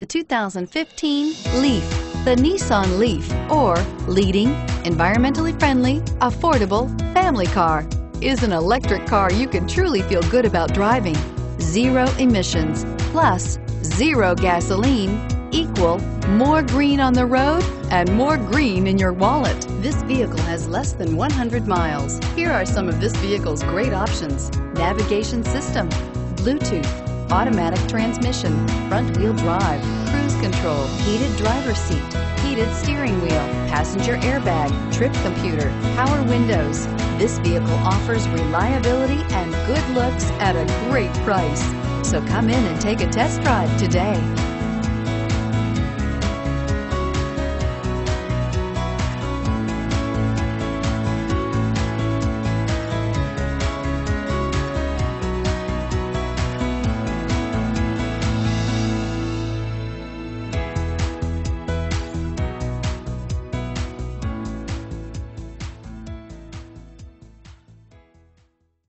The 2015 LEAF. The Nissan LEAF, or leading, environmentally friendly, affordable family car, is an electric car you can truly feel good about driving. Zero emissions plus zero gasoline equal more green on the road and more green in your wallet. This vehicle has less than 100 miles. Here are some of this vehicle's great options: navigation system, Bluetooth, automatic transmission, front-wheel drive, cruise control, heated driver's seat, heated steering wheel, passenger airbag, trip computer, power windows. This vehicle offers reliability and good looks at a great price. So come in and take a test drive today.